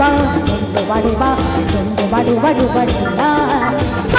ba do ba do ba do ba do ba do ba do ba do ba.